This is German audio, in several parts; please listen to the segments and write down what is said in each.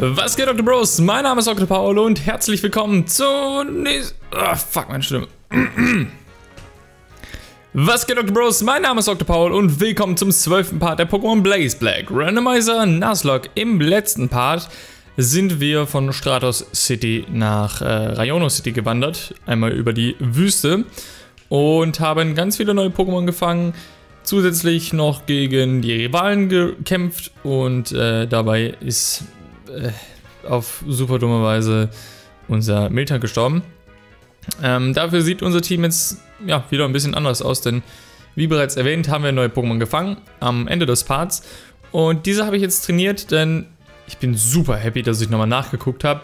Was geht, Dr. Bros? Mein Name ist Oktopaul und herzlich willkommen zur nächsten... Oh, fuck, meine Stimme. Was geht, Dr. Bros? Mein Name ist Oktopaul und willkommen zum 12. Part der Pokémon Blaze Black Randomizer Nuzlocke. Im letzten Part sind wir von Stratos City nach Rayono City gewandert. Einmal über die Wüste und haben ganz viele neue Pokémon gefangen. Zusätzlich noch gegen die Rivalen gekämpft und dabei ist auf super dumme Weise unser Miltank gestorben. Dafür sieht unser Team jetzt ja wieder ein bisschen anders aus, denn wie bereits erwähnt, haben wir neue Pokémon gefangen am Ende des Parts. Und diese habe ich jetzt trainiert, denn ich bin super happy, dass ich nochmal nachgeguckt habe,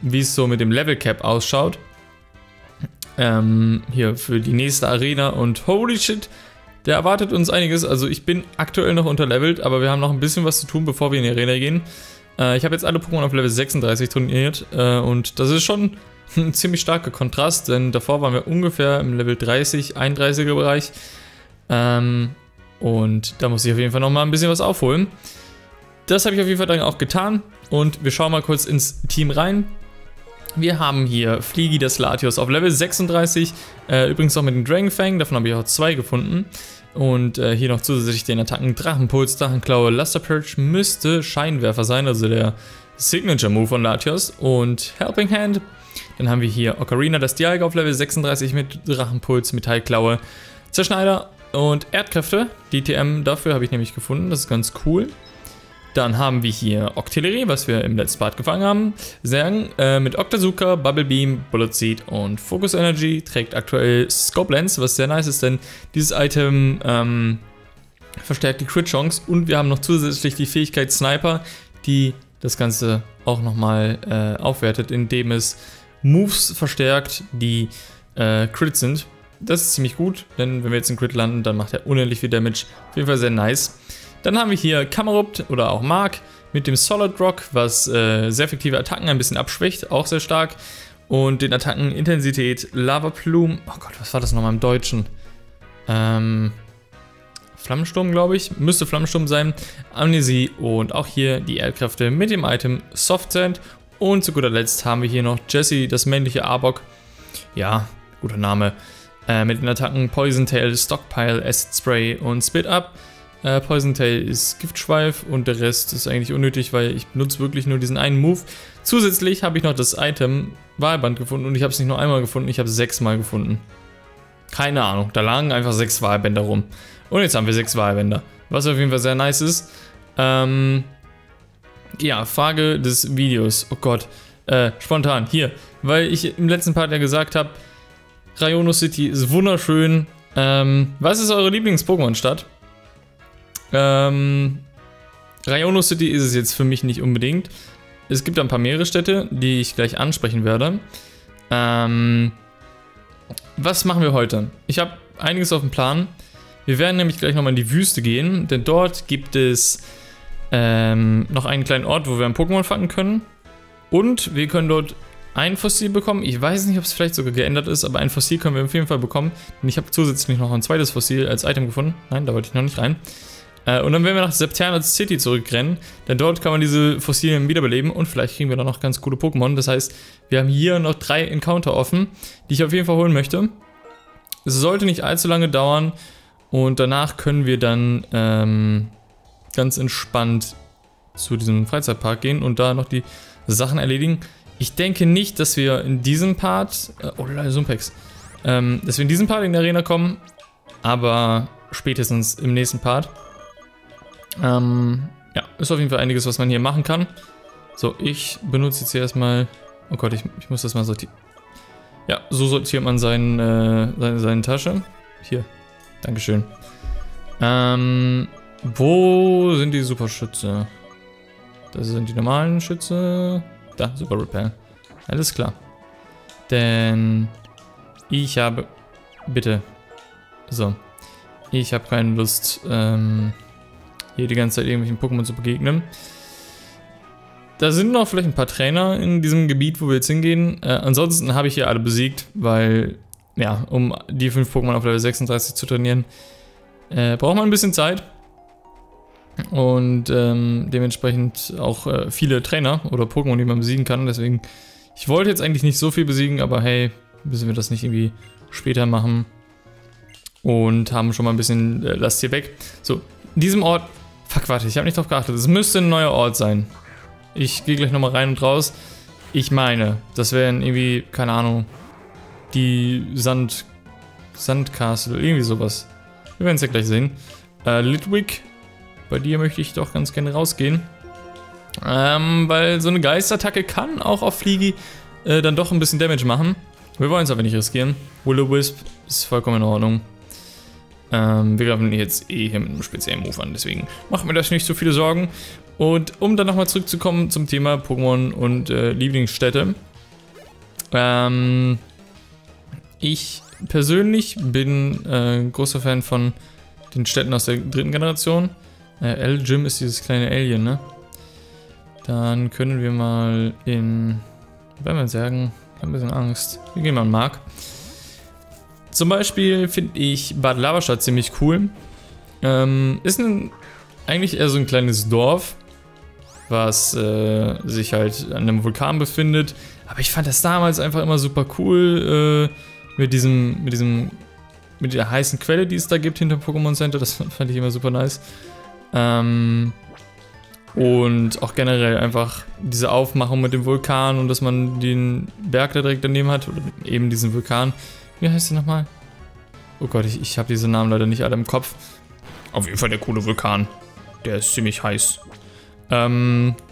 wie es so mit dem Level Cap ausschaut. Hier für die nächste Arena und holy shit, der erwartet uns einiges. Also ich bin aktuell noch unterlevelt, aber wir haben noch ein bisschen was zu tun, bevor wir in die Arena gehen. Ich habe jetzt alle Pokémon auf Level 36 trainiert und das ist schon ein ziemlich starker Kontrast, denn davor waren wir ungefähr im Level 30, 31er Bereich. Und da muss ich auf jeden Fall nochmal ein bisschen was aufholen. Das habe ich auf jeden Fall dann auch getan und wir schauen mal kurz ins Team rein. Wir haben hier Fliegi, das Latios auf Level 36, übrigens auch mit dem Dragonfang, davon habe ich auch 2 gefunden. Und hier noch zusätzlich den Attacken Drachenpuls, Drachenklaue, Luster Purge müsste Scheinwerfer sein, also der Signature Move von Latios. Und Helping Hand, dann haben wir hier Ocarina, das Dialga auf Level 36 mit Drachenpuls, Metallklaue, Zerschneider und Erdkräfte. Die TM dafür habe ich nämlich gefunden, das ist ganz cool. Dann haben wir hier Octillerie, was wir im letzten Part gefangen haben. Sagen, mit Octazooka, Bubble Beam, Bullet Seed und Focus Energy. Trägt aktuell Scope Lens, was sehr nice ist, denn dieses Item verstärkt die Crit Chance. Und wir haben noch zusätzlich die Fähigkeit Sniper, die das Ganze auch nochmal aufwertet, indem es Moves verstärkt, die Crit sind. Das ist ziemlich gut, denn wenn wir jetzt in Crit landen, dann macht er unendlich viel Damage. Auf jeden Fall sehr nice. Dann haben wir hier Camerupt oder auch Mark mit dem Solid Rock, was sehr effektive Attacken ein bisschen abschwächt, auch sehr stark. Und den Attacken Intensität Lava Plume, oh Gott, was war das nochmal im Deutschen? Flammensturm, glaube ich, müsste Flammensturm sein, Amnesie und auch hier die Erdkräfte mit dem Item Soft Sand. Und zu guter Letzt haben wir hier noch Jessie, das männliche Arbok, ja, guter Name, mit den Attacken Poison Tail, Stockpile, Acid Spray und Spit Up. Poison Tail ist Giftschweif und der Rest ist eigentlich unnötig, weil ich benutze wirklich nur diesen einen Move. Zusätzlich habe ich noch das Item Wahlband gefunden und ich habe es nicht nur einmal gefunden, ich habe es 6-mal gefunden. Keine Ahnung, da lagen einfach 6 Wahlbänder rum. Und jetzt haben wir 6 Wahlbänder, was auf jeden Fall sehr nice ist. Ja, Frage des Videos, oh Gott, spontan, hier, weil ich im letzten Part ja gesagt habe, Rayono City ist wunderschön. Was ist eure Lieblings-Pokémon-Stadt? Rayono City ist es jetzt für mich nicht unbedingt. Es gibt ein paar mehrere Städte, die ich gleich ansprechen werde. Was machen wir heute? Ich habe einiges auf dem Plan. Wir werden nämlich gleich nochmal in die Wüste gehen, denn dort gibt es noch einen kleinen Ort, wo wir ein Pokémon fangen können. Und wir können dort ein Fossil bekommen. Ich weiß nicht, ob es vielleicht sogar geändert ist, aber ein Fossil können wir auf jeden Fall bekommen. Denn ich habe zusätzlich noch ein zweites Fossil als Item gefunden. Nein, da wollte ich noch nicht rein. Und dann werden wir nach Septernas City zurückrennen, denn dort kann man diese Fossilien wiederbeleben und vielleicht kriegen wir da noch ganz coole Pokémon. Das heißt, wir haben hier noch 3 Encounter offen, die ich auf jeden Fall holen möchte. Es sollte nicht allzu lange dauern und danach können wir dann ganz entspannt zu diesem Freizeitpark gehen und da noch die Sachen erledigen. Ich denke nicht, dass wir in diesem Part, oh lala, Zoompacks, dass wir in diesem Part in die Arena kommen, aber spätestens im nächsten Part. Ja, ist auf jeden Fall einiges, was man hier machen kann. So, ich benutze jetzt hier erstmal... Oh Gott, ich muss das mal sortieren. Ja, so sortiert man seine Tasche. Hier, Dankeschön. Wo sind die Superschütze? Das sind die normalen Schütze. Da, Super Repel. Alles klar. Denn ich habe... Bitte. So. Ich habe keine Lust, hier die ganze Zeit irgendwelchen Pokémon zu begegnen. Da sind noch vielleicht ein paar Trainer in diesem Gebiet, wo wir jetzt hingehen. Ansonsten habe ich hier alle besiegt, weil, ja, um die 5 Pokémon auf Level 36 zu trainieren, braucht man ein bisschen Zeit. Und dementsprechend auch viele Trainer oder Pokémon, die man besiegen kann. Deswegen, ich wollte jetzt eigentlich nicht so viel besiegen, aber hey, müssen wir das nicht irgendwie später machen. Und haben schon mal ein bisschen Last hier weg. So, in diesem Ort... Fuck, warte, ich habe nicht drauf geachtet. Es müsste ein neuer Ort sein. Ich gehe gleich nochmal rein und raus. Ich meine, das wären irgendwie, keine Ahnung, die Sandcastle, irgendwie sowas. Wir werden es ja gleich sehen. Litwick, bei dir möchte ich doch ganz gerne rausgehen. Weil so eine Geistattacke kann auch auf Fliegi dann doch ein bisschen Damage machen. Wir wollen es aber nicht riskieren. Will-O-Wisp ist vollkommen in Ordnung. Wir greifen jetzt eh hier mit einem speziellen Move an, deswegen machen wir das nicht so viele Sorgen. Und um dann nochmal zurückzukommen zum Thema Pokémon und Lieblingsstädte. Ich persönlich bin großer Fan von den Städten aus der dritten Generation. L-Gym ist dieses kleine Alien, ne? Dann können wir mal in... Wobei man sagen, ich habe ein bisschen Angst. Wir gehen mal in Mark. Zum Beispiel finde ich Bad Lavastadt ziemlich cool. Ist eigentlich eher so ein kleines Dorf, was sich halt an einem Vulkan befindet. Aber ich fand das damals einfach immer super cool mit der heißen Quelle, die es da gibt hinter dem Pokémon Center. Das fand ich immer super nice. Und auch generell einfach diese Aufmachung mit dem Vulkan und dass man den Berg da direkt daneben hat oder eben diesen Vulkan. Wie heißt der nochmal? Oh Gott, ich habe diese Namen leider nicht alle im Kopf. Auf jeden Fall der coole Vulkan. Der ist ziemlich heiß. Das fand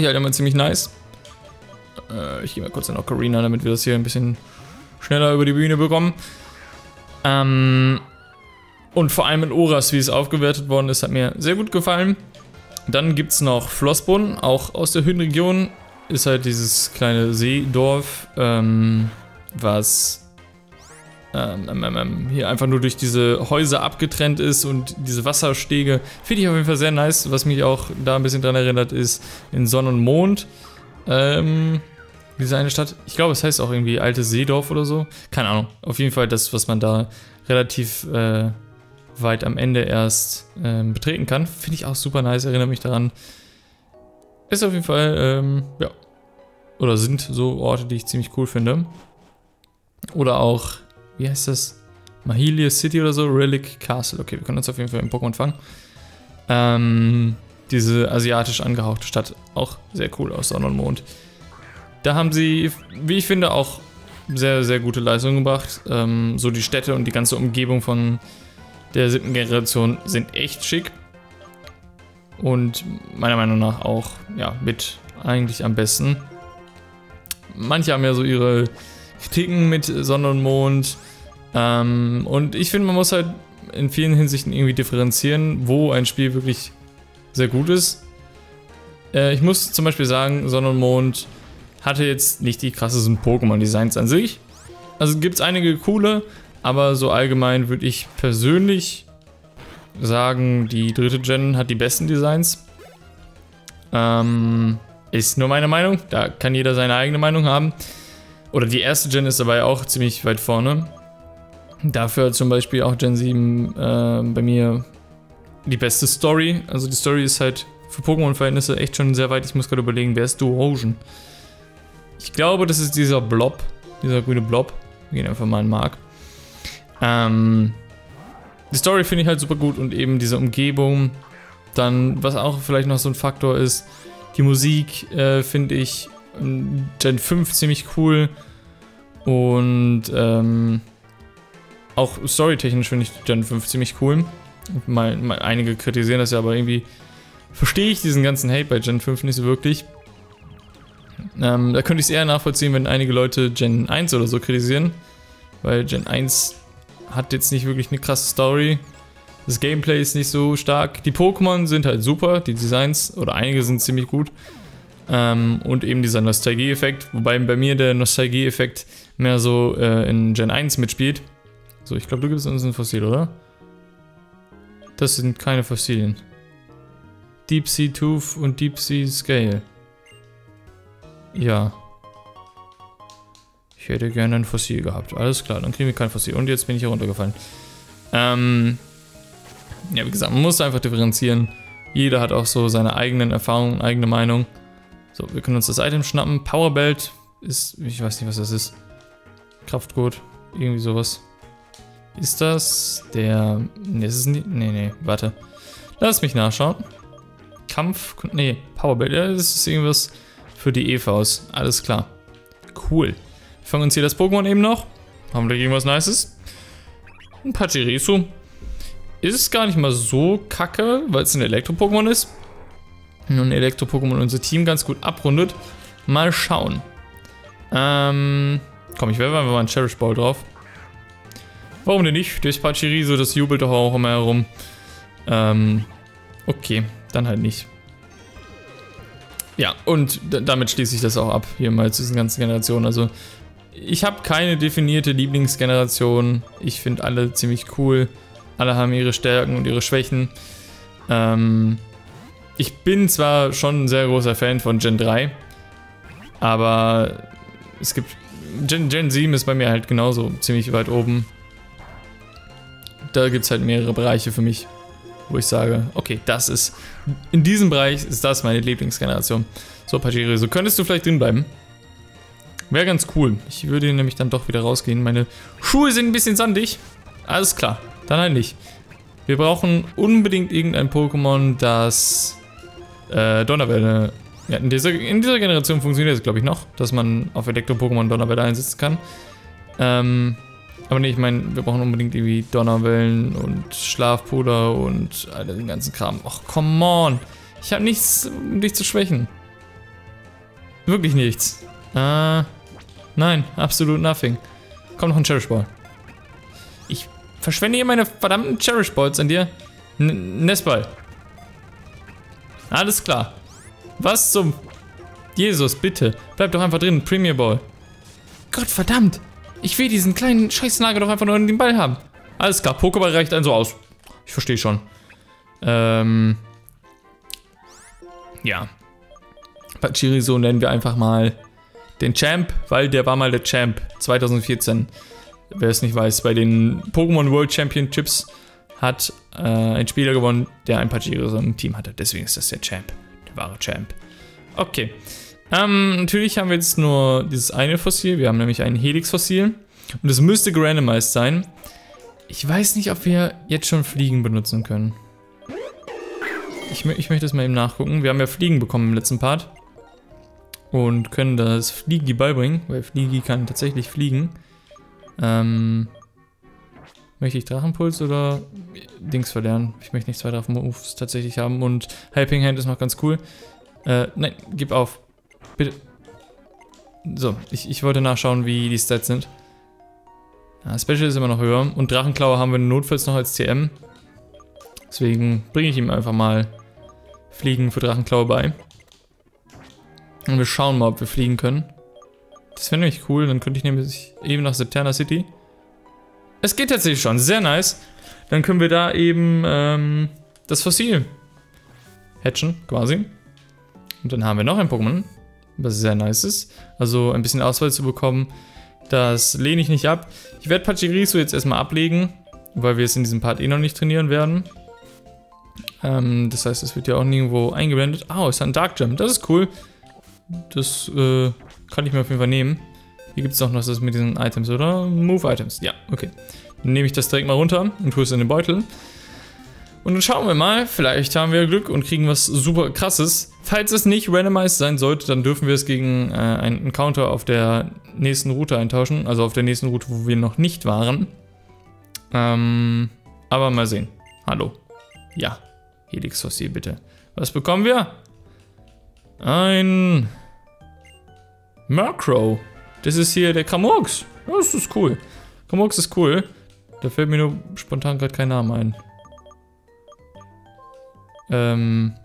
ich halt immer ziemlich nice. Ich gehe mal kurz in Ocarina, damit wir das hier ein bisschen schneller über die Bühne bekommen. Und vor allem in Oras, wie es aufgewertet worden ist, hat mir sehr gut gefallen. Dann gibt es noch Flossbrunn, auch aus der Höhenregion. Ist halt dieses kleine Seedorf, was hier einfach nur durch diese Häuser abgetrennt ist und diese Wasserstege. Finde ich auf jeden Fall sehr nice. Was mich auch da ein bisschen dran erinnert, ist in Sonne und Mond. Diese eine Stadt. Ich glaube, es heißt auch irgendwie Altes Seedorf oder so. Keine Ahnung. Auf jeden Fall das, was man da relativ weit am Ende erst betreten kann. Finde ich auch super nice. Erinnert mich daran. Ist auf jeden Fall, ja. Oder sind so Orte, die ich ziemlich cool finde. Oder auch, wie heißt das? Mahilia City oder so? Relic Castle. Okay, wir können uns auf jeden Fall im Pokémon fangen. Diese asiatisch angehauchte Stadt. Auch sehr cool aus Sonne und Mond. Da haben sie, wie ich finde, auch sehr, sehr gute Leistungen gebracht. So die Städte und die ganze Umgebung von der siebten Generation sind echt schick. Und meiner Meinung nach auch, ja, mit eigentlich am besten. Manche haben ja so ihre Kritiken mit Sonne und Mond. Und ich finde, man muss halt in vielen Hinsichten irgendwie differenzieren, wo ein Spiel wirklich sehr gut ist. Ich muss zum Beispiel sagen, Sonne und Mond hatte jetzt nicht die krassesten Pokémon-Designs an sich. Also gibt es einige coole, aber so allgemein würde ich persönlich sagen, die dritte Gen hat die besten Designs. Ist nur meine Meinung, da kann jeder seine eigene Meinung haben. Oder die erste Gen ist dabei auch ziemlich weit vorne. Dafür hat zum Beispiel auch Gen 7 bei mir die beste Story. Also die Story ist halt für Pokémon-Verhältnisse echt schon sehr weit. Ich muss gerade überlegen, wer ist Duosion? Ich glaube, das ist dieser Blob, dieser grüne Blob. Wir gehen einfach mal in Mark. Die Story finde ich halt super gut und eben diese Umgebung. Dann, was auch vielleicht noch so ein Faktor ist, die Musik finde ich Gen 5 ziemlich cool und auch storytechnisch finde ich Gen 5 ziemlich cool. Einige kritisieren das ja, aber irgendwie verstehe ich diesen ganzen Hate bei Gen 5 nicht so wirklich. Da könnte ich es eher nachvollziehen, wenn einige Leute Gen 1 oder so kritisieren, weil Gen 1 hat jetzt nicht wirklich eine krasse Story. Das Gameplay ist nicht so stark. Die Pokémon sind halt super, die Designs, oder einige sind ziemlich gut. Und eben dieser Nostalgie-Effekt, wobei bei mir der Nostalgie-Effekt mehr so in Gen 1 mitspielt. So, ich glaube, du gibst uns ein Fossil, oder? Das sind keine Fossilien. Deep Sea Tooth und Deep Sea Scale. Ja. Ich hätte gerne ein Fossil gehabt. Alles klar, dann kriegen wir kein Fossil. Und jetzt bin ich hier runtergefallen. ja, wie gesagt, man muss einfach differenzieren. Jeder hat auch so seine eigenen Erfahrungen, eigene Meinung. So, wir können uns das Item schnappen. Powerbelt ist, ich weiß nicht, was das ist. Kraftgurt, irgendwie sowas. Ist das der... Ne, ist es nicht... Ne, ne, warte. Lass mich nachschauen. Kampf... Ne, Powerbelt. Ja, das ist irgendwas für die EVs. Alles klar. Cool. Wir fangen uns hier das Pokémon eben noch. Haben wir irgendwas Nices? Ein Pachirisu. Ist gar nicht mal so kacke, weil es ein Elektro-Pokémon ist. Nun, Elektro-Pokémon unser Team ganz gut abrundet. Mal schauen. Komm, ich werfe einfach mal einen Cherish Ball drauf. Warum denn nicht? Durch Pachirizo, das jubelt doch auch immer herum. Okay, dann halt nicht. Ja, und damit schließe ich das auch ab, hier mal zu diesen ganzen Generationen. Also, ich habe keine definierte Lieblingsgeneration. Ich finde alle ziemlich cool. Alle haben ihre Stärken und ihre Schwächen. Ich bin zwar schon ein sehr großer Fan von Gen 3, aber es gibt... Gen 7 ist bei mir halt genauso ziemlich weit oben. Da gibt es halt mehrere Bereiche für mich, wo ich sage, okay, das ist... In diesem Bereich ist das meine Lieblingsgeneration. So, Pachirizo, könntest du vielleicht drin bleiben? Wäre ganz cool. Ich würde nämlich dann doch wieder rausgehen. Meine Schuhe sind ein bisschen sandig. Alles klar, dann halt nicht. Wir brauchen unbedingt irgendein Pokémon, das Donnerwelle... Ja, in dieser Generation funktioniert das, glaube ich, noch, dass man auf Elektro-Pokémon Donnerwelle einsetzen kann. Aber nee, ich meine, wir brauchen unbedingt irgendwie Donnerwellen und Schlafpuder und all den ganzen Kram. Och, come on! Ich habe nichts, um dich zu schwächen. Wirklich nichts. Nein, absolut nothing. Komm, noch ein Cherish Ball. Ich verschwende hier meine verdammten Cherish Balls an dir. Nestball. Alles klar. Was zum... Jesus, bitte. Bleib doch einfach drin. Premier Ball. Gott verdammt. Ich will diesen kleinen Scheißnagel doch einfach nur in den Ball haben. Alles klar. Pokéball reicht einem so aus. Ich verstehe schon. Ja. Pachirizo nennen wir einfach mal den Champ, weil der war mal der Champ. 2014. Wer es nicht weiß, bei den Pokémon World Championships hat ein Spieler gewonnen, der ein Pachirizo im Team hatte. Deswegen ist das der Champ. Wahre Champ. Okay. Natürlich haben wir jetzt nur dieses eine Fossil. Wir haben nämlich ein Helix-Fossil. Und es müsste gerandomized sein. Ich weiß nicht, ob wir jetzt schon Fliegen benutzen können. Ich möchte das mal eben nachgucken. Wir haben ja Fliegen bekommen im letzten Part. Und können das Fliegi beibringen, weil Fliegi kann tatsächlich fliegen. Möchte ich Drachenpuls oder Dings verlernen? Ich möchte nicht zwei Drachenmoves tatsächlich haben und Helping Hand ist noch ganz cool. Nein, gib auf. Bitte. So, ich wollte nachschauen, wie die Stats sind. Ja, Special ist immer noch höher und Drachenklaue haben wir notfalls noch als TM. Deswegen bringe ich ihm einfach mal Fliegen für Drachenklaue bei. Und wir schauen mal, ob wir fliegen können. Das wäre nämlich cool, dann könnte ich nämlich eben nach Stratos City. Es geht tatsächlich schon, sehr nice. Dann können wir da eben das Fossil hatchen, quasi. Und dann haben wir noch ein Pokémon, was sehr nice ist. Also ein bisschen Auswahl zu bekommen, das lehne ich nicht ab. Ich werde Pachirisu jetzt erstmal ablegen, weil wir es in diesem Part eh noch nicht trainieren werden. Das heißt, es wird ja auch nirgendwo eingeblendet. Ah, es hat ein Dark Gem, das ist cool. Das kann ich mir auf jeden Fall nehmen. Hier gibt es noch was mit diesen Items, oder? Move Items. Ja, okay. Dann nehme ich das direkt mal runter und tue es in den Beutel. Und dann schauen wir mal. Vielleicht haben wir Glück und kriegen was super krasses. Falls es nicht randomized sein sollte, dann dürfen wir es gegen einen Encounter auf der nächsten Route eintauschen. Also auf der nächsten Route, wo wir noch nicht waren. Aber mal sehen. Hallo. Ja. Helix-Fossil, bitte. Was bekommen wir? Ein... Murkrow. Das ist hier der Kamux. Das ist cool. Kamux ist cool. Da fällt mir nur spontan gerade kein Name ein. Dann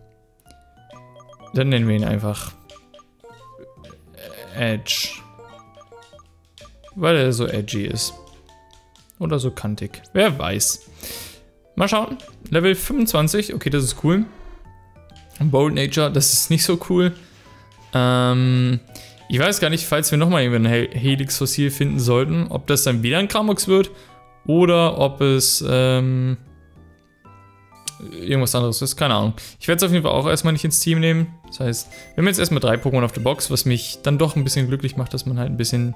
nennen wir ihn einfach Edge. Weil er so edgy ist. Oder so kantig. Wer weiß. Mal schauen. Level 25. Okay, das ist cool. Bold Nature, das ist nicht so cool. Ich weiß gar nicht, falls wir nochmal irgendwann ein Helix-Fossil finden sollten, ob das dann wieder ein Krambox wird oder ob es irgendwas anderes ist, keine Ahnung. Ich werde es auf jeden Fall auch erstmal nicht ins Team nehmen. Das heißt, wir haben jetzt erstmal 3 Pokémon auf der Box, was mich dann doch ein bisschen glücklich macht, dass man halt ein bisschen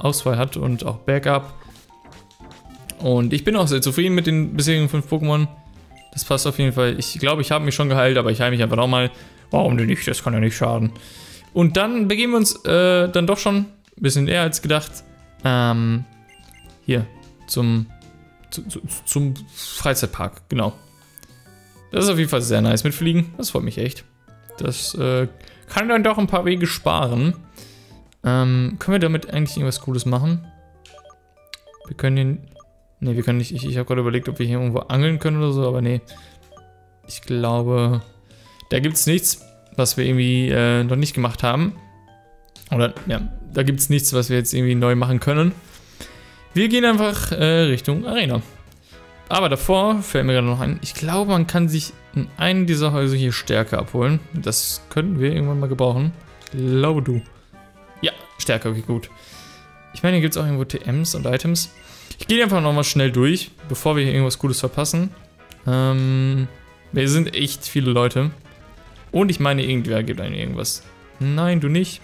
Auswahl hat und auch Backup. Und ich bin auch sehr zufrieden mit den bisherigen 5 Pokémon. Das passt auf jeden Fall. Ich glaube, ich habe mich schon geheilt, aber ich heile mich einfach nochmal. Warum denn nicht? Das kann ja nicht schaden. Und dann begeben wir uns dann doch schon ein bisschen eher als gedacht hier zum Freizeitpark, genau. Das ist auf jeden Fall sehr nice mit Fliegen. Das freut mich echt. Das kann dann doch ein paar Wege sparen. Können wir damit eigentlich irgendwas Cooles machen? Wir können den... Ne, wir können nicht. Ich habe gerade überlegt, ob wir hier irgendwo angeln können oder so, aber nee. Ich glaube, da gibt es nichts, was wir irgendwie noch nicht gemacht haben. Oder, ja, da gibt es nichts, was wir jetzt irgendwie neu machen können. Wir gehen einfach Richtung Arena. Aber davor fällt mir gerade noch ein, ich glaube, man kann sich in einem dieser Häuser hier Stärke abholen. Das könnten wir irgendwann mal gebrauchen. Ich glaube, du. Ja, Stärke, okay, gut. Ich meine, hier gibt es auch irgendwo TMs und Items. Ich gehe einfach nochmal schnell durch, bevor wir hier irgendwas Cooles verpassen. Wir sind echt viele Leute. Und ich meine, irgendwer gibt einem irgendwas. Nein, du nicht.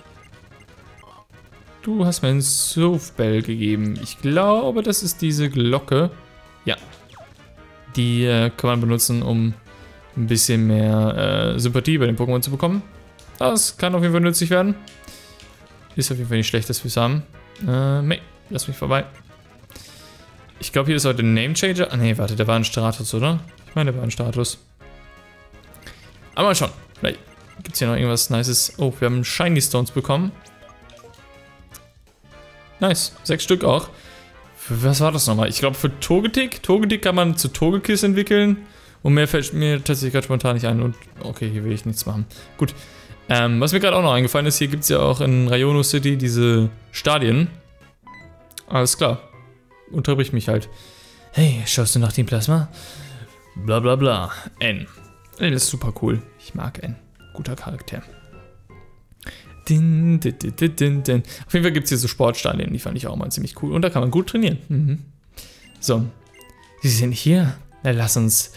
Du hast mir einen Surfbell gegeben. Ich glaube, das ist diese Glocke. Ja. Die kann man benutzen, um ein bisschen mehr Sympathie bei den Pokémon zu bekommen. Das kann auf jeden Fall nützlich werden. Ist auf jeden Fall nicht schlecht, dass wir es haben. Nee, lass mich vorbei. Ich glaube, hier ist heute ein Name Changer. Ah, nee, warte, da war ein Stratos, oder? Ich meine, da war ein Stratos. Aber mal schauen. Vielleicht gibt es hier noch irgendwas Nices. Oh, wir haben Shiny Stones bekommen. Nice. 6 Stück auch. Was war das nochmal? Ich glaube, für Togetic. Togetic kann man zu Togekiss entwickeln. Und mehr fällt mir tatsächlich gerade spontan nicht ein. Und okay, hier will ich nichts machen. Gut. Was mir gerade auch noch eingefallen ist, hier gibt es ja auch in Rayono City diese Stadien. Alles klar. Unterbrich mich halt. Hey, schaust du nach dem Plasma? Bla bla bla. N. Das ist super cool. Ich mag N. Guter Charakter. Din, din, din, din, din. Auf jeden Fall gibt es hier so Sportstadien. Die fand ich auch mal ziemlich cool. Und da kann man gut trainieren. Mhm. So. Sie sind hier. Na, lass uns.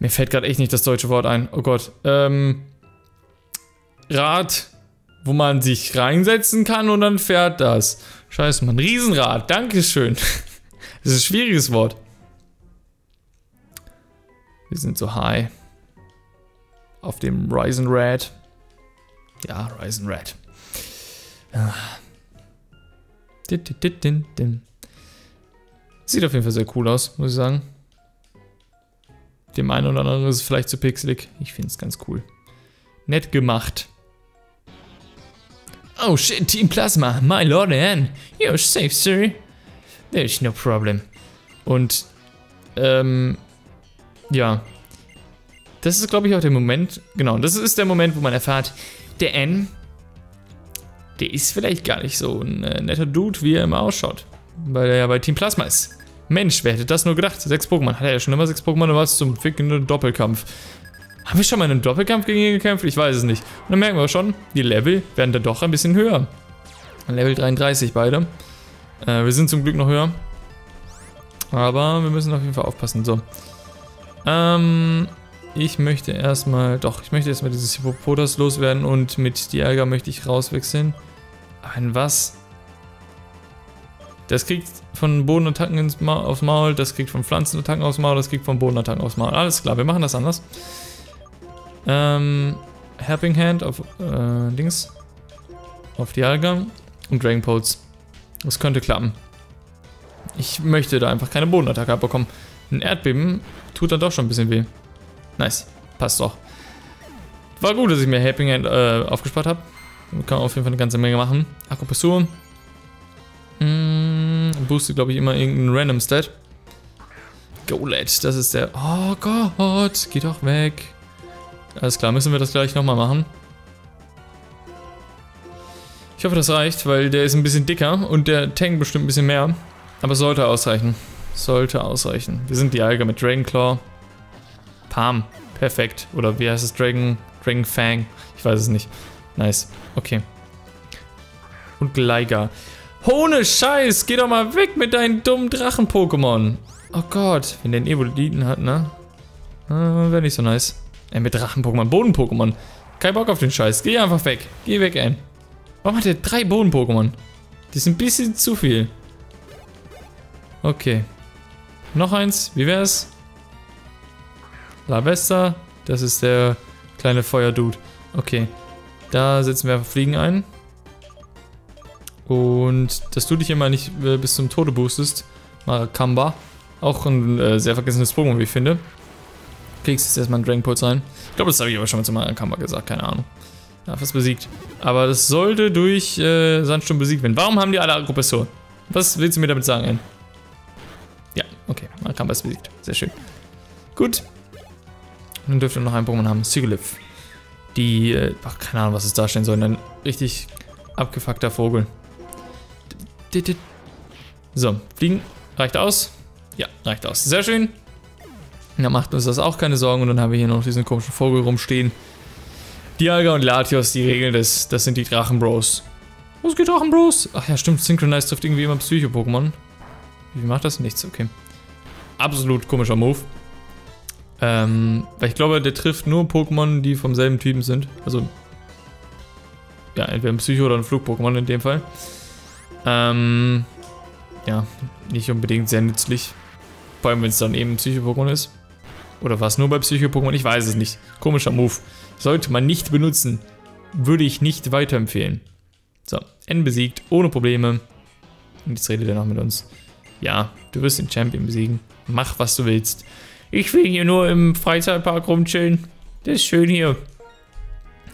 Mir fällt gerade echt nicht das deutsche Wort ein. Oh Gott. Rad, wo man sich reinsetzen kann und dann fährt das. Scheiße, Mann. Riesenrad. Dankeschön. Das ist ein schwieriges Wort. Wir sind so high. Auf dem Ryzen Red. Ja, Ryzen Red. Sieht auf jeden Fall sehr cool aus, muss ich sagen. Dem einen oder anderen ist es vielleicht zu pixelig. Ich finde es ganz cool. Nett gemacht. Oh shit, Team Plasma, my lord Anne, you're safe, sir. There's no problem. Und, ja. Das ist, glaube ich, auch der Moment, genau, das ist der Moment, wo man erfährt, der Anne, der ist vielleicht gar nicht so ein netter Dude, wie er immer ausschaut. Weil er ja bei Team Plasma ist. Mensch, wer hätte das nur gedacht? 6 Pokémon, hat er ja schon immer 6 Pokémon, was zum Fick in einem Doppelkampf. Haben wir schon mal in einem Doppelkampf gegen ihn gekämpft? Ich weiß es nicht. Und dann merken wir schon, die Level werden dann doch ein bisschen höher. Level 33 beide. Wir sind zum Glück noch höher. Aber wir müssen auf jeden Fall aufpassen. So. Ich möchte erstmal... Doch, ich möchte erstmal dieses Hippopotas loswerden. Und mit Dialga möchte ich rauswechseln. An was? Das kriegt von Bodenattacken aufs Maul. Das kriegt von Pflanzenattacken aufs Maul. Das kriegt von Bodenattacken aufs Maul. Alles klar, wir machen das anders. Helping Hand auf Dings, auf Dialga und Drachenpuls. Das könnte klappen. Ich möchte da einfach keine Bodenattacke abbekommen. Ein Erdbeben tut dann doch schon ein bisschen weh. Nice, passt doch. War gut, dass ich mir Helping Hand aufgespart habe. Kann auf jeden Fall eine ganze Menge machen. Akupressur. Boostet, glaube ich, immer irgendeinen Random Stat. Golett, das ist der... Oh Gott, geh doch weg. Alles klar, müssen wir das gleich nochmal machen. Ich hoffe, das reicht, weil der ist ein bisschen dicker und der tankt bestimmt ein bisschen mehr. Aber sollte ausreichen. Sollte ausreichen. Wir sind die Alga mit Dragonclaw. Palm. Perfekt. Oder wie heißt es? Dragonfang. Ich weiß es nicht. Nice. Okay. Und Gleiger. Ohne Scheiß! Geh doch mal weg mit deinen dummen Drachen-Pokémon! Oh Gott. Wenn der einen Evoliten hat, ne? Wäre nicht so nice. Ey, mit Drachen-Pokémon, Boden-Pokémon. Kein Bock auf den Scheiß. Geh einfach weg. Geh weg, ey. Warum hat der 3 Boden-Pokémon? Die sind ein bisschen zu viel. Okay. Noch eins. Wie wär's? Lavesta. Das ist der kleine Feuer-Dude. Okay. Da setzen wir einfach Fliegen ein. Und dass du dich immer nicht bis zum Tode boostest. Maracamba. Auch ein sehr vergessenes Pokémon, wie ich finde. Kriegst jetzt erstmal einen Drachenpuls ein. Ich glaube, das habe ich aber schon mal zu Maracamba gesagt. Keine Ahnung. Ja, fast besiegt. Aber das sollte durch Sandsturm besiegt werden. Warum haben die alle Agro-Pistole? Was willst du mir damit sagen, Ann? Ja, okay. Maracamba ist besiegt. Sehr schön. Gut. Dann dürfte noch ein Pokémon haben. Sigilyph. Die, ach, keine Ahnung, was es darstellen soll. Ein richtig abgefuckter Vogel. So, Fliegen. Reicht aus? Ja, reicht aus. Sehr schön. Da macht uns das auch keine Sorgen. Und dann haben wir hier noch diesen komischen Vogel rumstehen. Dialga und Latios, die regeln das. Das sind die Drachenbros. Was geht, Drachenbros? Ach ja, stimmt. Synchronize trifft irgendwie immer Psycho-Pokémon. Wie macht das? Nichts, okay. Absolut komischer Move. Weil ich glaube, der trifft nur Pokémon, die vom selben Typen sind. Also, ja, entweder ein Psycho- oder ein Flug-Pokémon in dem Fall. Ja, nicht unbedingt sehr nützlich. Vor allem, wenn es dann eben ein Psycho-Pokémon ist. Oder war es nur bei Psycho-Pokémon? Ich weiß es nicht. Komischer Move. Sollte man nicht benutzen. Würde ich nicht weiterempfehlen. So, N besiegt, ohne Probleme. Und jetzt redet er noch mit uns. Ja, du wirst den Champion besiegen. Mach, was du willst. Ich will hier nur im Freizeitpark rumchillen. Das ist schön hier.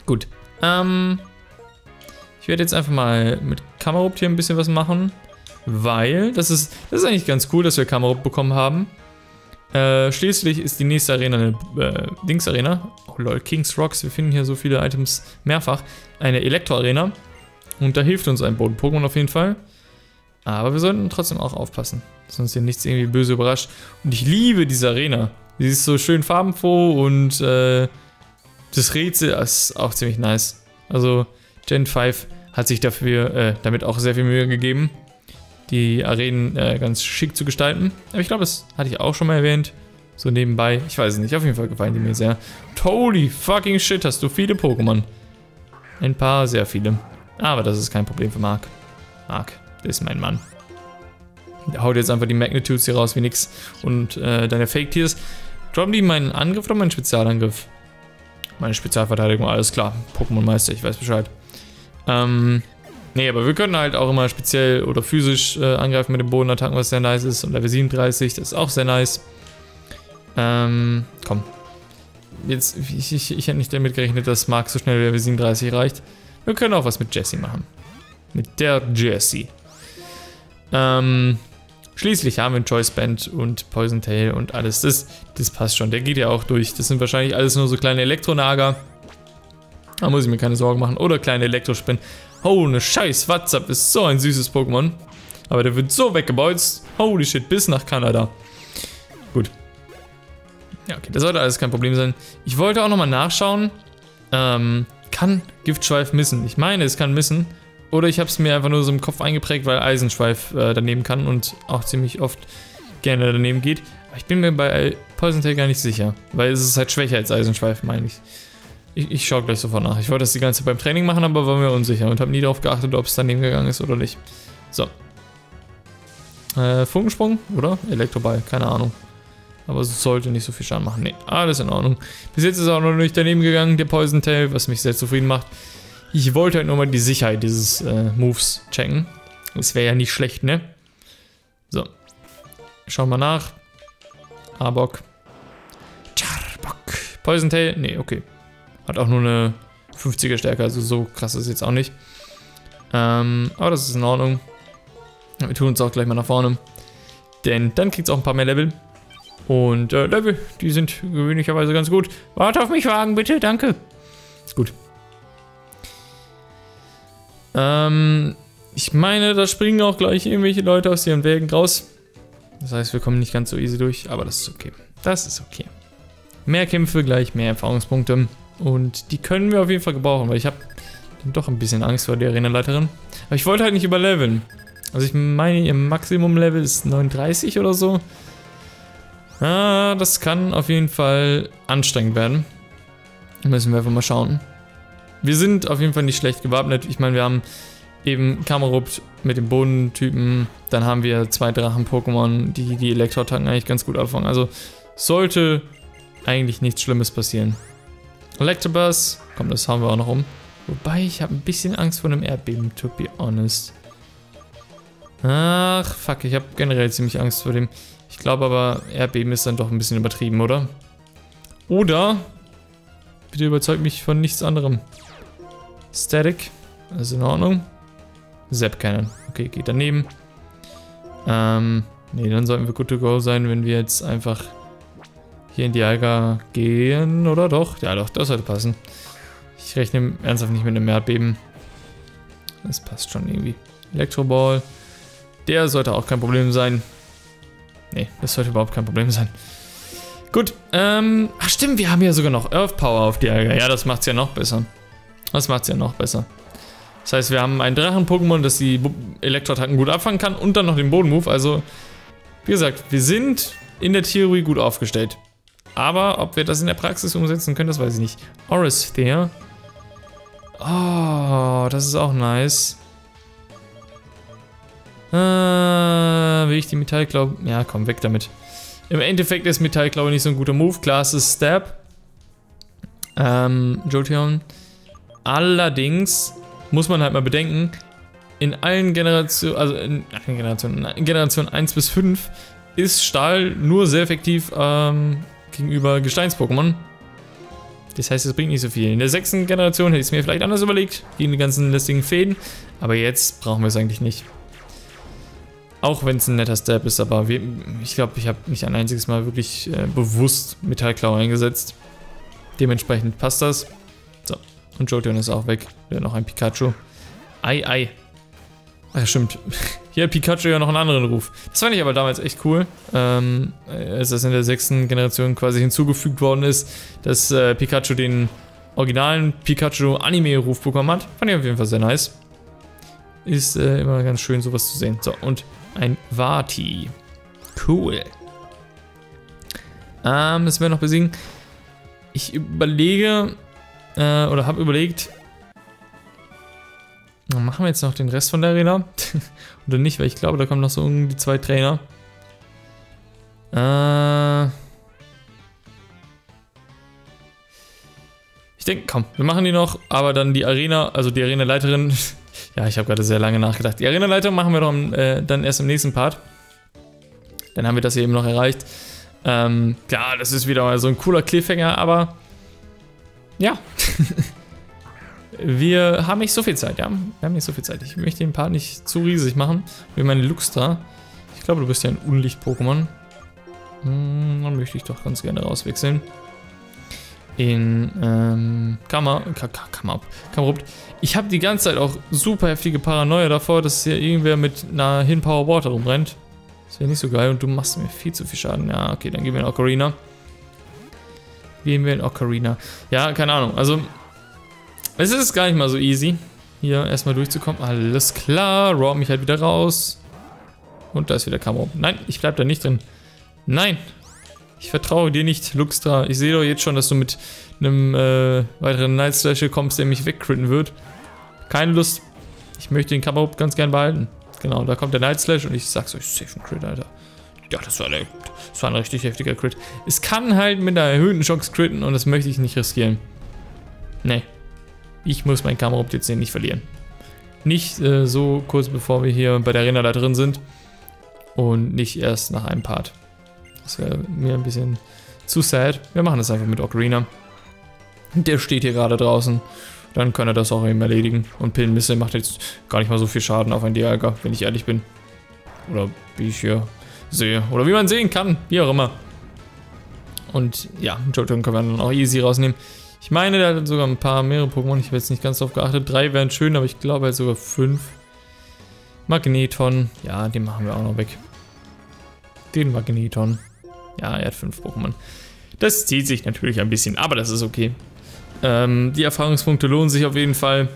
Gut. Ich werde jetzt einfach mal mit Camerupt hier ein bisschen was machen. Weil, das ist eigentlich ganz cool, dass wir Camerupt bekommen haben. Schließlich ist die nächste Arena eine Dings-Arena. Oh lol, King's Rocks. Wir finden hier so viele Items mehrfach. Eine Elektro-Arena. Und da hilft uns ein Boden-Pokémon auf jeden Fall. Aber wir sollten trotzdem auch aufpassen, dass uns hier nichts irgendwie böse überrascht. Und ich liebe diese Arena. Sie ist so schön farbenfroh und das Rätsel ist auch ziemlich nice. Also Gen 5 hat sich dafür, damit auch sehr viel Mühe gegeben, die Arenen ganz schick zu gestalten. Aber ich glaube, das hatte ich auch schon mal erwähnt. So nebenbei, ich weiß es nicht, auf jeden Fall gefallen die mir sehr. Holy fucking shit, hast du viele Pokémon. Ein paar, sehr viele. Aber das ist kein Problem für Marc. Marc. Das ist mein Mann. Der haut jetzt einfach die Magnitudes hier raus wie nix. Und deine Fake-Tiers. Droppen die meinen Angriff oder meinen Spezialangriff? Meine Spezialverteidigung, alles klar. Pokémon-Meister, ich weiß Bescheid. Nee, aber wir können halt auch immer speziell oder physisch angreifen mit dem Bodenattacken, was sehr nice ist. Und Level 37, das ist auch sehr nice. Komm. Jetzt, ich hätte nicht damit gerechnet, dass Marc so schnell Level 37 reicht. Wir können auch was mit Jessie machen. Mit der Jessie. Schließlich haben wir ein Choice Band und Poison Tail und alles. Das passt schon. Der geht ja auch durch. Das sind wahrscheinlich alles nur so kleine Elektronager. Da muss ich mir keine Sorgen machen. Oder kleine Elektrospinnen. Oh, ne Scheiß. WhatsApp ist so ein süßes Pokémon. Aber der wird so weggebolzt. Holy shit, bis nach Kanada. Gut. Ja, okay. Das sollte alles kein Problem sein. Ich wollte auch nochmal nachschauen. Kann Giftschweif missen? Ich meine, es kann missen. Oder ich habe es mir einfach nur so im Kopf eingeprägt, weil Eisenschweif daneben kann und auch ziemlich oft gerne daneben geht. Aber ich bin mir bei Poison Tail gar nicht sicher, weil es ist halt schwächer als Eisenschweif, meine ich. Ich schaue gleich sofort nach. Ich wollte das die ganze Zeit beim Training machen, aber war mir unsicher und habe nie darauf geachtet, ob es daneben gegangen ist oder nicht. So. Funkensprung, oder? Elektroball, keine Ahnung. Aber es sollte nicht so viel Schaden machen. Nee, alles in Ordnung. Bis jetzt ist auch noch nicht daneben gegangen, der Poison Tail, was mich sehr zufrieden macht. Ich wollte halt nur mal die Sicherheit dieses Moves checken. Das wäre ja nicht schlecht, ne? So. Schauen wir nach. Arbok. Charbok. Poison Tail. Ne, okay. Hat auch nur eine 50er Stärke, also so krass ist es jetzt auch nicht. Aber das ist in Ordnung. Wir tun uns auch gleich mal nach vorne. Denn dann kriegt es auch ein paar mehr Level. Und Level, die sind gewöhnlicherweise ganz gut. Warte auf mich, Wagen, bitte, danke. Ist gut. Ich meine, da springen auch gleich irgendwelche Leute aus ihren Wägen raus. Das heißt, wir kommen nicht ganz so easy durch, aber das ist okay. Das ist okay. Mehr Kämpfe gleich, mehr Erfahrungspunkte. Und die können wir auf jeden Fall gebrauchen, weil ich habe doch ein bisschen Angst vor der Arenaleiterin. Aber ich wollte halt nicht überleveln. Also ich meine, ihr Maximum-Level ist 39 oder so. Ah, das kann auf jeden Fall anstrengend werden. Müssen wir einfach mal schauen. Wir sind auf jeden Fall nicht schlecht gewappnet. Ich meine, wir haben eben Camerupt mit dem Bodentypen. Dann haben wir zwei Drachen-Pokémon, die die Elektroattacken eigentlich ganz gut abfangen. Also sollte eigentlich nichts Schlimmes passieren. Electabuzz. Komm, das haben wir auch noch um. Wobei, ich habe ein bisschen Angst vor einem Erdbeben, to be honest. Ach, fuck, ich habe generell ziemlich Angst vor dem. Ich glaube aber, Erdbeben ist dann doch ein bisschen übertrieben, oder? Oder, bitte überzeugt mich von nichts anderem. Static, das ist in Ordnung. Zap Cannon, okay, geht daneben. Nee, dann sollten wir good to go sein, wenn wir jetzt einfach hier in Dialga gehen, oder doch? Ja doch, das sollte passen. Ich rechne ernsthaft nicht mit einem Erdbeben. Das passt schon irgendwie. Elektroball. Der sollte auch kein Problem sein. Nee, das sollte überhaupt kein Problem sein. Gut, ach stimmt, wir haben ja sogar noch Earth Power auf Dialga. Ja, das macht's ja noch besser. Das macht's ja noch besser. Das heißt, wir haben ein Drachen-Pokémon, das die Elektroattacken gut abfangen kann und dann noch den Boden-Move. Also, wie gesagt, wir sind in der Theorie gut aufgestellt. Aber ob wir das in der Praxis umsetzen können, das weiß ich nicht. Oristhaer. Oh, das ist auch nice. Will ich die Metallklaue? Ja, komm, weg damit. Im Endeffekt ist Metallklaue nicht so ein guter Move. Klar, es ist Stab. Jolteon. Allerdings muss man halt mal bedenken, in allen Generationen, also in Generation 1 bis 5 ist Stahl nur sehr effektiv gegenüber Gesteins-Pokémon. Das heißt, es bringt nicht so viel. In der 6. Generation hätte ich es mir vielleicht anders überlegt, gegen die ganzen lästigen Fäden, aber jetzt brauchen wir es eigentlich nicht. Auch wenn es ein netter Step ist, aber ich glaube, ich habe nicht ein einziges Mal wirklich bewusst Metallklaue eingesetzt. Dementsprechend passt das. So, und Jolteon ist auch weg. Wir haben noch ein Pikachu. Ei, ei. Ach, stimmt. Hier hat Pikachu ja noch einen anderen Ruf. Das fand ich aber damals echt cool, als das in der 6. Generation quasi hinzugefügt worden ist, dass Pikachu den originalen Pikachu-Anime-Ruf bekommen hat. Fand ich auf jeden Fall sehr nice. Ist immer ganz schön, sowas zu sehen. So, und ein Vati. Cool. Das werden wir noch besiegen. Ich überlege, oder habe überlegt, machen wir jetzt noch den Rest von der Arena? Oder nicht, weil ich glaube, da kommen noch so irgendwie 2 Trainer. Ich denke, komm, wir machen die noch, aber dann die Arena, also die Arenaleiterin. Ja, ich habe gerade sehr lange nachgedacht. Die Arenaleiterin machen wir doch dann erst im nächsten Part. Dann haben wir das hier eben noch erreicht. Klar, das ist wieder mal so ein cooler Cliffhanger, aber ja. Wir haben nicht so viel Zeit, ja. Wir haben nicht so viel Zeit. Ich möchte den Part nicht zu riesig machen. Wie meine Luxtra. Ich glaube, du bist ja ein Unlicht-Pokémon. Dann möchte ich doch ganz gerne rauswechseln. In Camerupt. Ich habe die ganze Zeit auch super heftige Paranoia davor, dass hier irgendwer mit einer Hidden Power Water rumrennt. Das wäre nicht so geil und du machst mir viel zu viel Schaden. Ja, okay, dann gehen wir in Ocarina. Gehen wir in Ocarina. Ja, keine Ahnung. Also, es ist gar nicht mal so easy, hier erstmal durchzukommen. Alles klar, rob mich halt wieder raus. Und da ist wieder Kamera. Nein, ich bleib da nicht drin. Nein, ich vertraue dir nicht, Luxtra. Ich sehe doch jetzt schon, dass du mit einem weiteren Night Slash kommst, der mich wegcritten wird. Keine Lust. Ich möchte den Kamera ganz gern behalten. Genau, da kommt der Night Slash und ich sag's euch, safe ein Crit, Alter. Ja, das war ein richtig heftiger Crit. Es kann halt mit einer erhöhten Chance critten und das möchte ich nicht riskieren. Nee. Ich muss mein Camerupt jetzt hier nicht verlieren. Nicht so kurz bevor wir hier bei der Arena da drin sind. Und nicht erst nach einem Part. Das wäre mir ein bisschen zu sad. Wir machen das einfach mit Ocarina. Der steht hier gerade draußen. Dann kann er das auch eben erledigen. Und Pillenmissile macht jetzt gar nicht mal so viel Schaden auf ein Dialga, wenn ich ehrlich bin. Oder wie ich hier sehe. Oder wie man sehen kann. Wie auch immer. Und ja, Jolteon können wir dann auch easy rausnehmen. Ich meine, der hat sogar ein paar mehrere Pokémon. Ich habe jetzt nicht ganz drauf geachtet. 3 wären schön, aber ich glaube halt sogar 5. Magneton. Ja, den machen wir auch noch weg. Den Magneton. Ja, er hat 5 Pokémon. Das zieht sich natürlich ein bisschen, aber das ist okay. Die Erfahrungspunkte lohnen sich auf jeden Fall.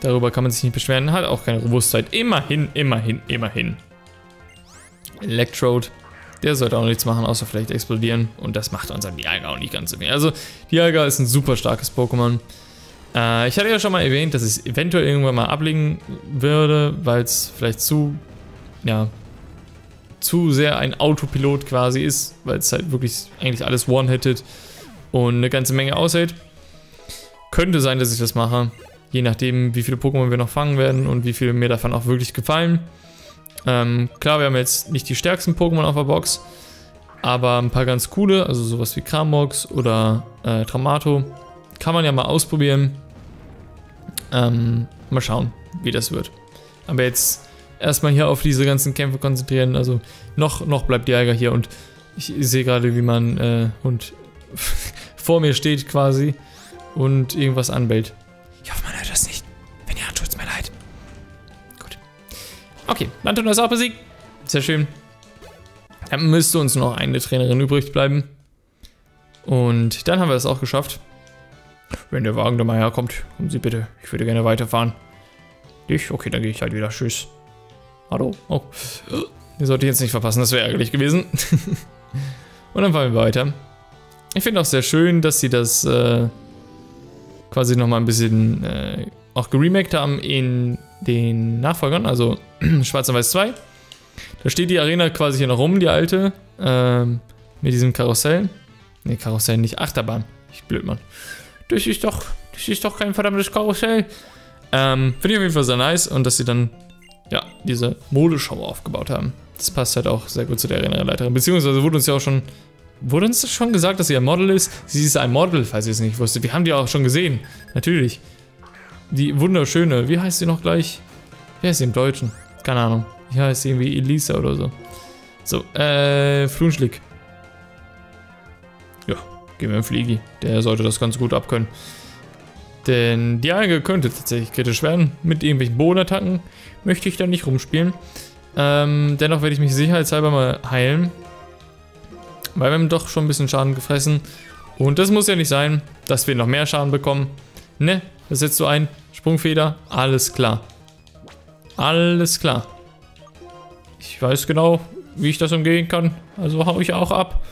Darüber kann man sich nicht beschweren. Hat auch keine Robustheit. Immerhin, immerhin, immerhin. Electrode. Der sollte auch nichts machen, außer vielleicht explodieren. Und das macht unser Dialga auch nicht ganz so viel. Also, Dialga ist ein super starkes Pokémon. Ich hatte ja schon mal erwähnt, dass ich es eventuell irgendwann mal ablegen würde, weil es vielleicht zu sehr ein Autopilot quasi ist, weil es halt wirklich eigentlich alles one-hitted und eine ganze Menge aushält. Könnte sein, dass ich das mache, je nachdem, wie viele Pokémon wir noch fangen werden und wie viele mir davon auch wirklich gefallen. Klar, wir haben jetzt nicht die stärksten Pokémon auf der Box, aber ein paar ganz coole, also sowas wie Krambox oder Traumato. Kann man ja mal ausprobieren. Mal schauen, wie das wird. Aber jetzt erstmal hier auf diese ganzen Kämpfe konzentrieren. Also noch bleibt Dialga hier und ich sehe gerade, wie mein Hund vor mir steht quasi und irgendwas anbellt. Ich hoffe, man hört das nicht. Wenn ja, tut's mir leid. Gut. Okay, Lanton ist auch besiegt. Sehr schön. Dann müsste uns noch eine Trainerin übrig bleiben. Und dann haben wir das auch geschafft. Wenn der Wagen da mal herkommt, kommen Sie bitte. Ich würde gerne weiterfahren. Dich? Okay, dann gehe ich halt wieder. Tschüss. Hallo? Oh. Ihr solltet jetzt nicht verpassen, das wäre ärgerlich gewesen. Und dann fahren wir weiter. Ich finde auch sehr schön, dass sie das quasi nochmal ein bisschen auch geremaked haben in den Nachfolgern, also Schwarz und Weiß 2. Da steht die Arena quasi hier noch rum, die alte, mit diesem Karussell. Ne, Karussell nicht, Achterbahn. Ich blöd, Mann. Das ist doch kein verdammtes Karussell. Finde ich auf jeden Fall sehr nice und dass sie dann, ja, diese Modeshow aufgebaut haben. Das passt halt auch sehr gut zu der Arena-Leiterin. Beziehungsweise wurde uns das schon gesagt, dass sie ein Model ist. Sie ist ein Model, falls ihr es nicht wusstet. Wir haben die auch schon gesehen. Natürlich. Die wunderschöne, wie heißt sie noch gleich? Wie heißt sie im Deutschen? Keine Ahnung. Ich heiße sie irgendwie Elisa oder so. So, Flunschlick. Ja. Gehen wir in Fliegi. Der sollte das ganz gut abkönnen. Denn Dialga könnte tatsächlich kritisch werden. Mit irgendwelchen Bodenattacken möchte ich da nicht rumspielen. Dennoch werde ich mich sicherheitshalber mal heilen. Weil wir haben doch schon ein bisschen Schaden gefressen. Und das muss ja nicht sein, dass wir noch mehr Schaden bekommen. Ne, das setzt du ein. Sprungfeder. Alles klar. Alles klar. Ich weiß genau, wie ich das umgehen kann. Also hau ich auch ab.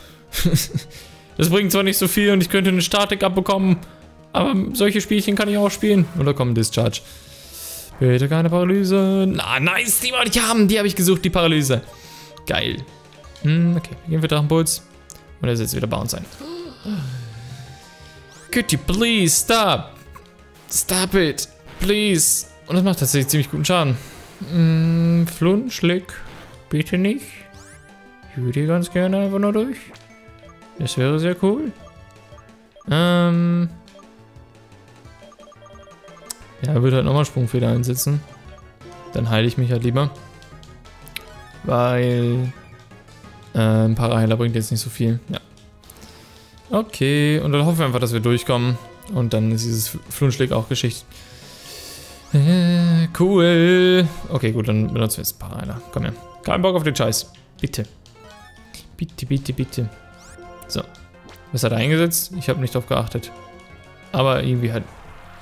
Das bringt zwar nicht so viel und ich könnte eine Statik abbekommen, aber solche Spielchen kann ich auch spielen. Und da kommt ein Discharge. Bitte keine Paralyse. Na, nice, die wollte ich haben. Die habe ich gesucht, die Paralyse. Geil. Okay, gehen wir Drachenpuls. Und er setzt wieder Bounce ein. Could you please stop? Stop it. Please. Und das macht tatsächlich ziemlich guten Schaden. Flunschlick. Bitte nicht. Ich würde hier ganz gerne einfach nur durch. Das wäre sehr cool. Ja, er wird halt nochmal Sprungfeder einsetzen. Dann heile ich mich halt lieber. Weil ein Paraheiler bringt jetzt nicht so viel. Ja. Okay, und dann hoffen wir einfach, dass wir durchkommen. Und dann ist dieses Flunschlick auch Geschichte. Cool. Okay, gut, dann benutzen wir jetzt Paraheiler. Komm her. Kein Bock auf den Scheiß. Bitte. Bitte, bitte, bitte. So, was hat er eingesetzt? Ich habe nicht drauf geachtet. Aber irgendwie hat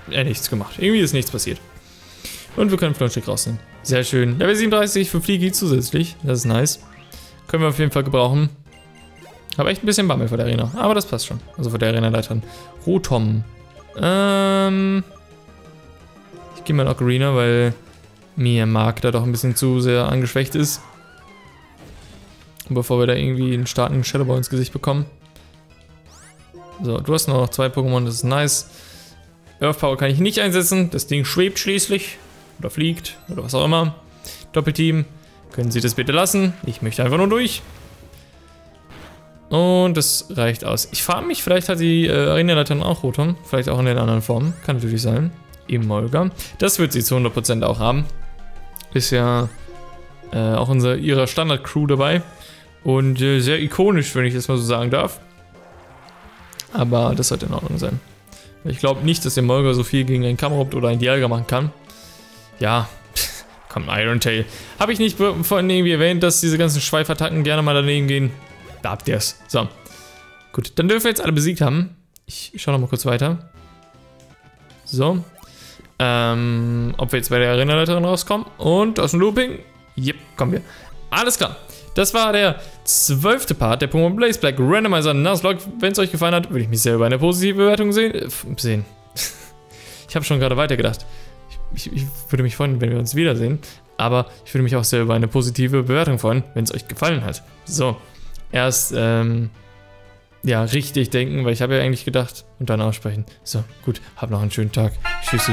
er nichts gemacht. Irgendwie ist nichts passiert. Und wir können Flunschlick rausnehmen. Sehr schön. Level 37 für Fliegi zusätzlich. Das ist nice. Können wir auf jeden Fall gebrauchen. Habe echt ein bisschen Bammel vor der Arena. Aber das passt schon. Also vor der Arena-Leiterin. Rotom. Ich gehe mal in Ocarina, weil mir Mark da doch ein bisschen zu sehr angeschwächt ist. Und bevor wir da irgendwie einen starken Shadowball ins Gesicht bekommen. So, du hast nur noch 2 Pokémon, das ist nice. Earth Power kann ich nicht einsetzen. Das Ding schwebt schließlich. Oder fliegt. Oder was auch immer. Doppelteam. Können Sie das bitte lassen? Ich möchte einfach nur durch. Und das reicht aus. Ich frage mich, vielleicht hat die Arena-Leiterin auch Rotom. Vielleicht auch in den anderen Formen. Kann natürlich sein. Emolga. Das wird sie zu 100% auch haben. Ist ja auch ihrer Standard-Crew dabei. Und sehr ikonisch, wenn ich das mal so sagen darf. Aber das sollte in Ordnung sein. Ich glaube nicht, dass der Molga so viel gegen einen Camerupt oder einen Dialga machen kann. Ja, komm, Iron Tail. Habe ich nicht vorhin irgendwie erwähnt, dass diese ganzen Schweifattacken gerne mal daneben gehen? Da habt ihr es. So. Gut, dann dürfen wir jetzt alle besiegt haben. Ich schaue nochmal kurz weiter. So. Ob wir jetzt bei der Arena-Leiterin rauskommen. Und aus dem Looping. Yep, kommen wir. Alles klar. Das war der 12. Part der Pokémon Blaze Black Randomizer Nuzlocke. Wenn es euch gefallen hat, würde ich mich selber eine positive Bewertung sehen. Ich habe schon gerade weitergedacht. Ich würde mich freuen, wenn wir uns wiedersehen. Aber ich würde mich auch selber eine positive Bewertung freuen, wenn es euch gefallen hat. So, erst ja, richtig denken, weil ich habe ja eigentlich gedacht und dann aussprechen. So, gut, habt noch einen schönen Tag. Tschüssi.